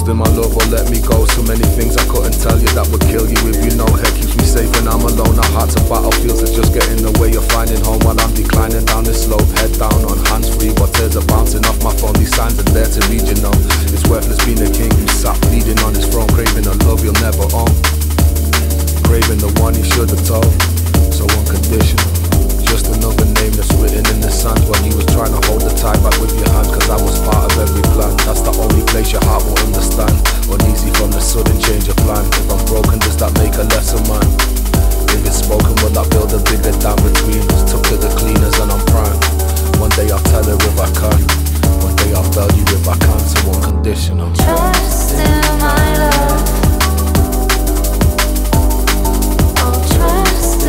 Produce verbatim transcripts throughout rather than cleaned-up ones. lost in my love or let me go. So many things I couldn't tell you that would kill you if you know. Hair keeps me safe when I'm alone. Our hearts are battlefields that just get in the way of finding home. While I'm declining down this slope, head down on hands-free, what tears are bouncing off my phone. These signs are there to read, you know. It's worthless being a king who sat bleeding on his throne, craving a love you'll never own, craving the one he should have told. So unconditional, just another name that's written in the sand. While you was trying to hold the tie back with your hands, cause I was part of every plan. That's the only place your heart will understand. Uneasy from the sudden change of plan. If I'm broken, does that make a lesser man? If it's spoken, will that build a bigger dam between us? Took to the cleaners and I'm prime. One day I'll tell her if I can, one day I'll tell you if I can. So unconditional. Trust in my love. Oh, trust.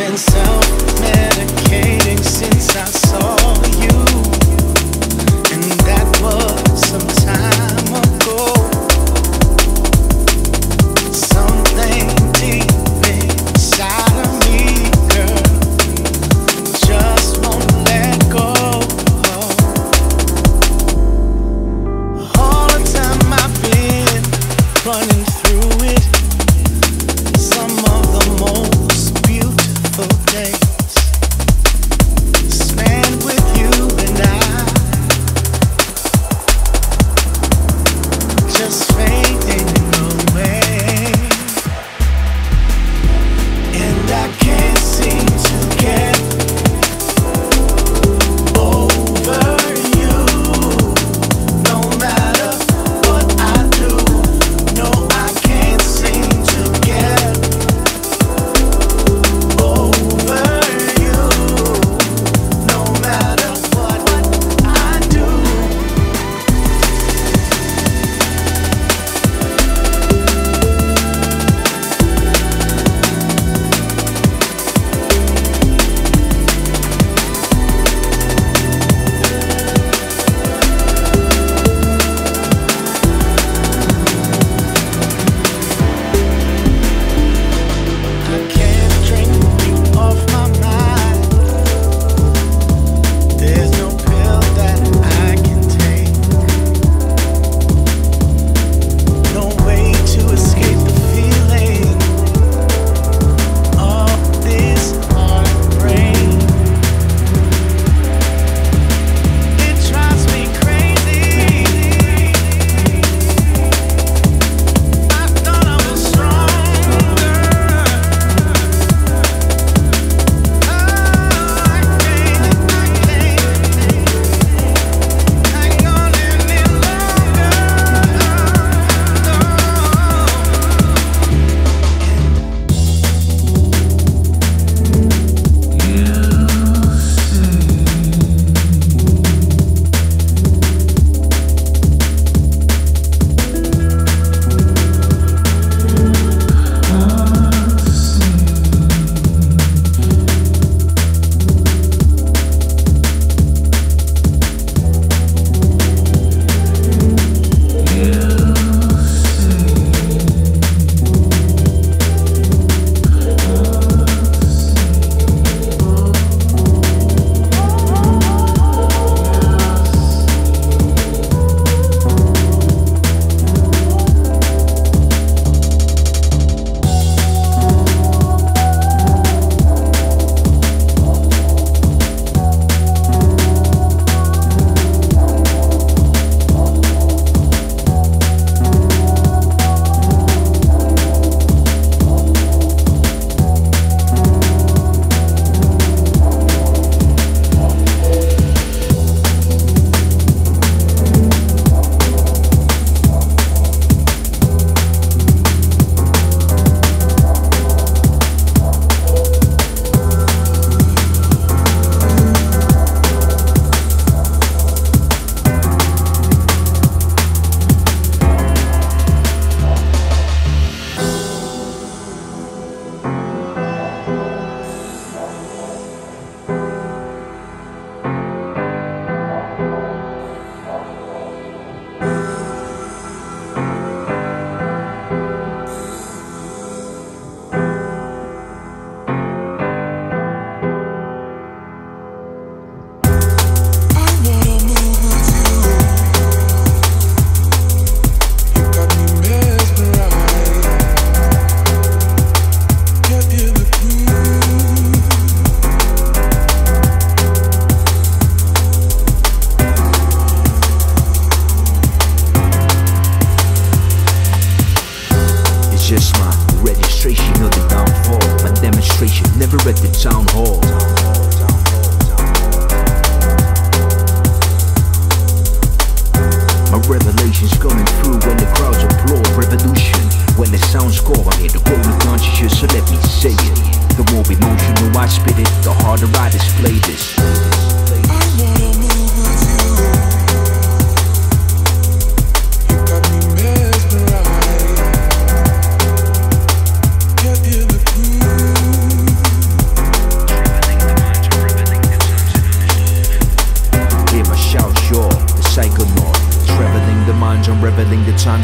been self-medicating since I saw you, and that was some time ago. Something deep inside of me, girl, just won't let go. All the time I've been running through it, some of the most days spent with you and I, just fading away, and I can't seem to get over you. No matter what I do, no, I can't seem to get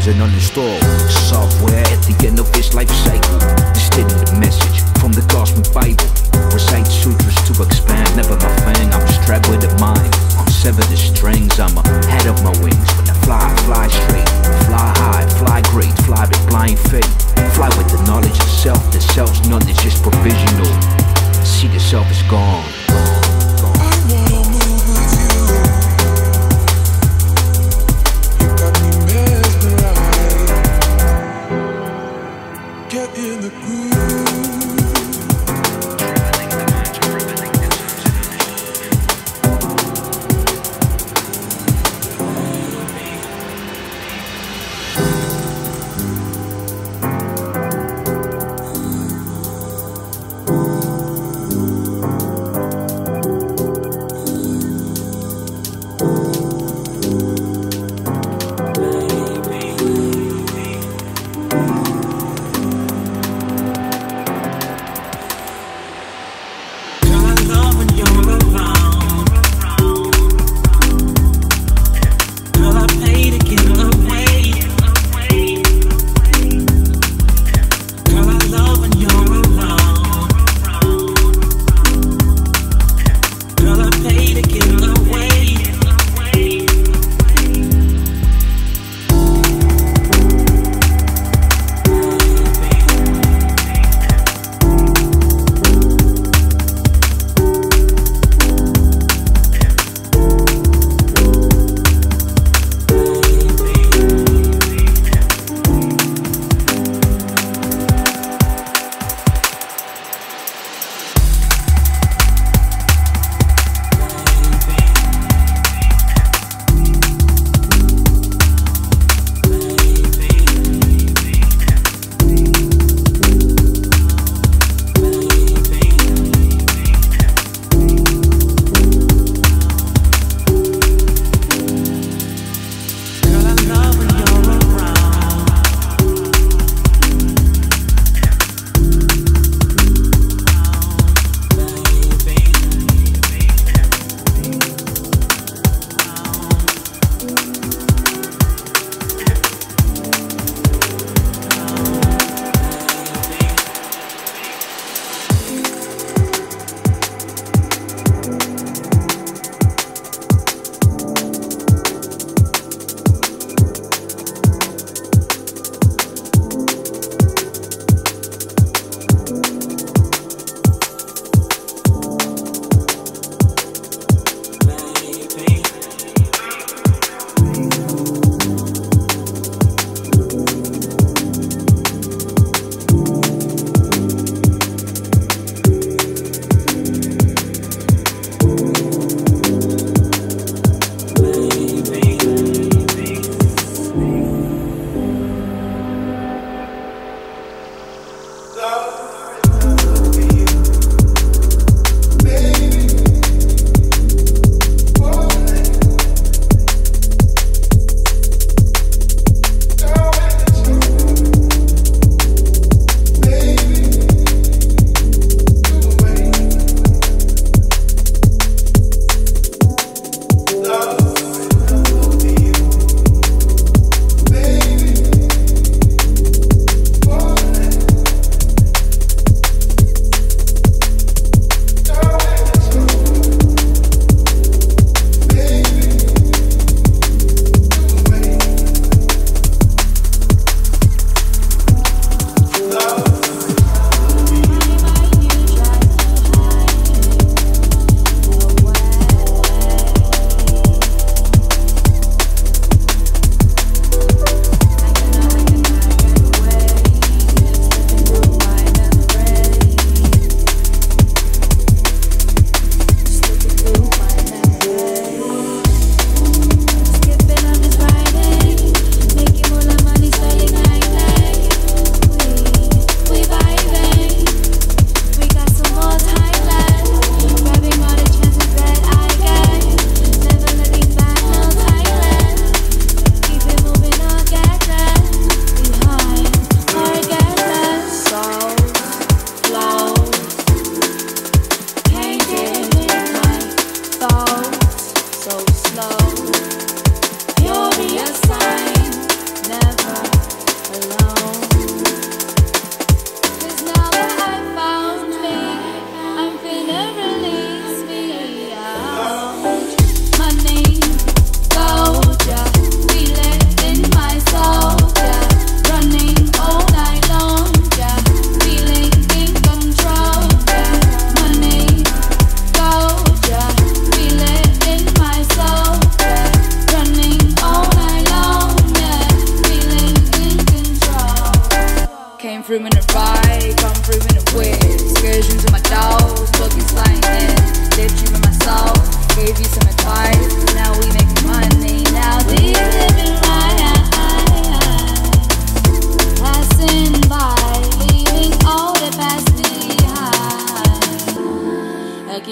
and uninstall software at the end of this life cycle. Distilling the message from the cosmic Bible. Recite sutras to expand, never my fang. I'm strapped with a mind, I'm severed the strings. I'm ahead of my wings, when I fly, I fly straight. Fly high, fly great, fly with blind faith. Fly with the knowledge of self, the self's knowledge is provisional. See the self is gone. Oh,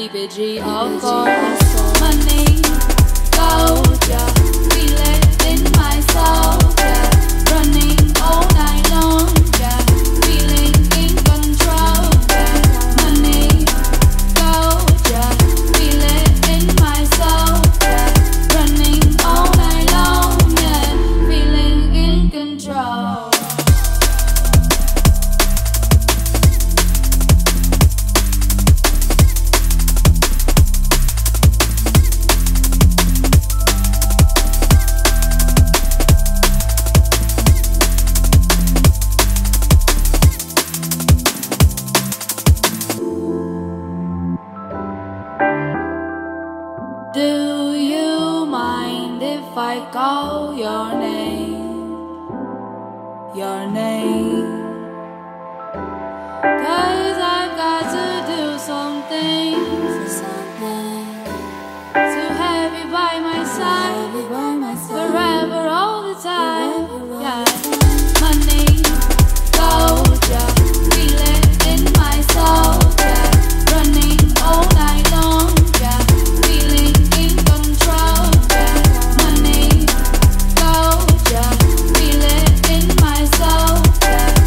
baby G, of course. Money, soldier, we live in my soul, yeah. Running all night long, yeah. Feeling in control, yeah. Money, soldier, we live in my soul, yeah. Running all night long, yeah. Feeling in control. Do you mind if I call your name, your name? 'Cause I've got to do something, something to have you by my side, by my side. Forever, all the time. Forever, yeah. My name, soldier, feeling in my soul, yeah. Running all night long, yeah. Soldier, feel it in my soul, yeah.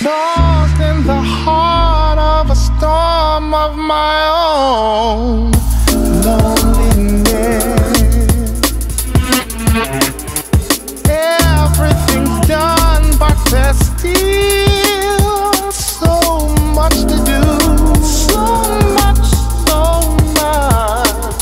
Lost in the heart of a storm of my own loneliness. Everything's done, but there's still so much to do. So much, so much.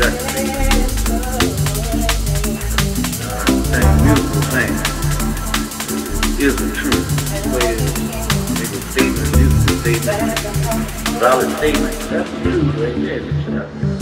Exactly. Uh, that beautiful thing is the truth. The way it is. Make a statement, use a statement, valid statement. That's the truth right there. That's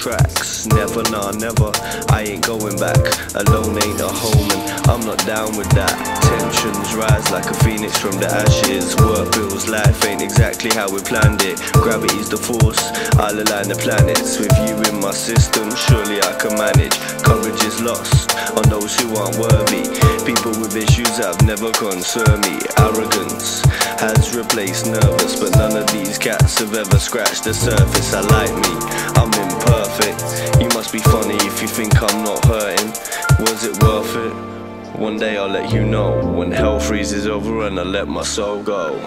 tracks. Never, nah, never, I ain't going back. Alone ain't a home and I'm not down with that. Tensions rise like a phoenix from the ashes. Work bills, life ain't exactly how we planned it. Gravity's the force, I'll align the planets. With you in my system, surely I can manage. Coverage is lost on those who aren't worthy. People with issues that have never concerned me. Arrogance has replaced nervous, but none of these cats have ever scratched the surface. I like me, I'm imperfect. You must be funny if you think I'm not hurting. Was it worth it? One day I'll let you know. When hell freezes over and I let my soul go.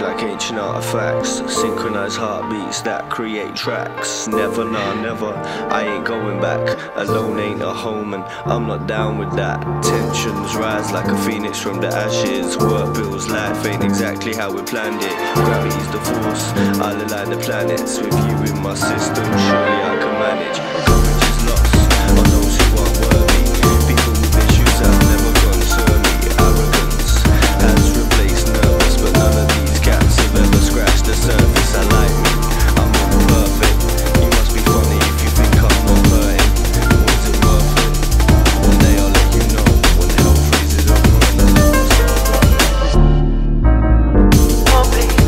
Like ancient artifacts, synchronized heartbeats that create tracks. Never, nah, never, I ain't going back. Alone ain't a home and I'm not down with that. Tensions rise like a phoenix from the ashes. Work bills, life ain't exactly how we planned it. Gravity's the force, I'll align the planets. With you in my system, surely I can manage. Courage is lost on those who aren't worthy. People with issues that have never concerned me. Arrogance has replaced nerves, but none of these cats have ever scratched the surface. I like me, I'm not perfect. You must be funny if you think I'm not hurting. Was it worth it? One day I'll let you know. When hell freezes over and I let my soul go. Oh baby,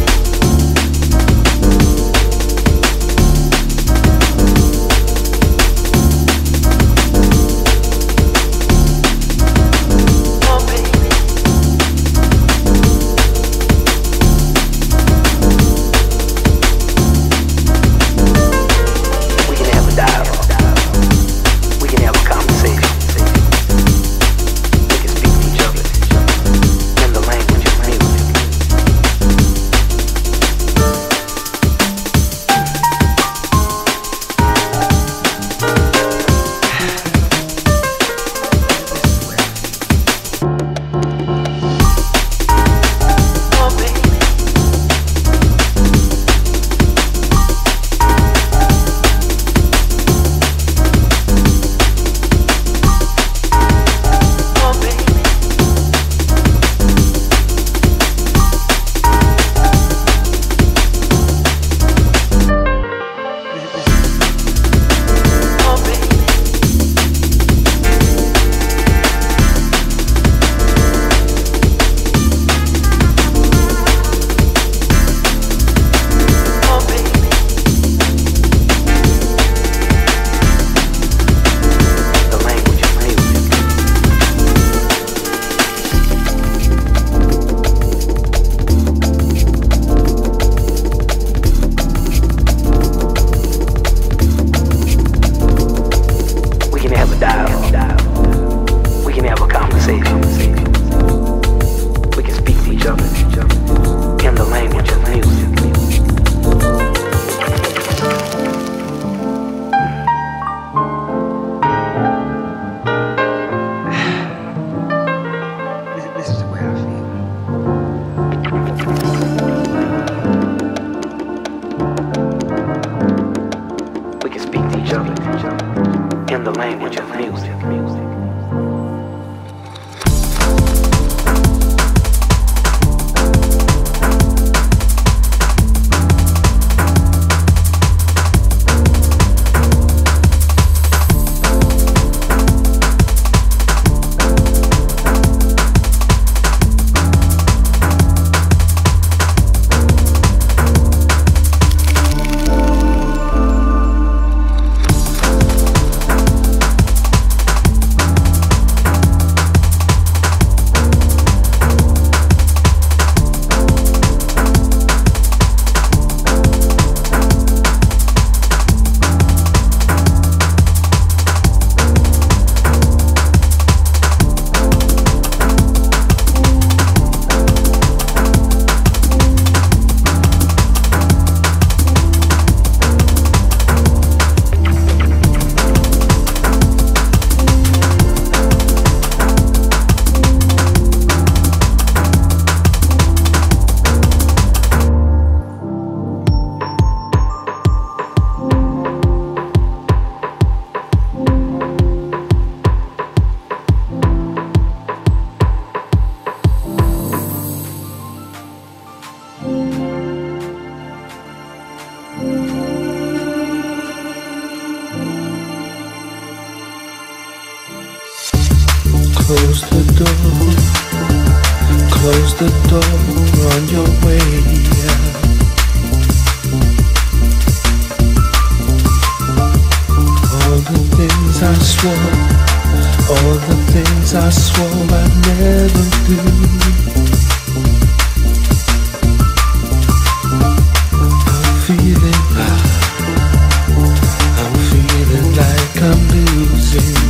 language of music. Close the door, close the door on your way out. All the things I swore, all the things I swore I'd never do. I'm feeling, I'm feeling like I'm losing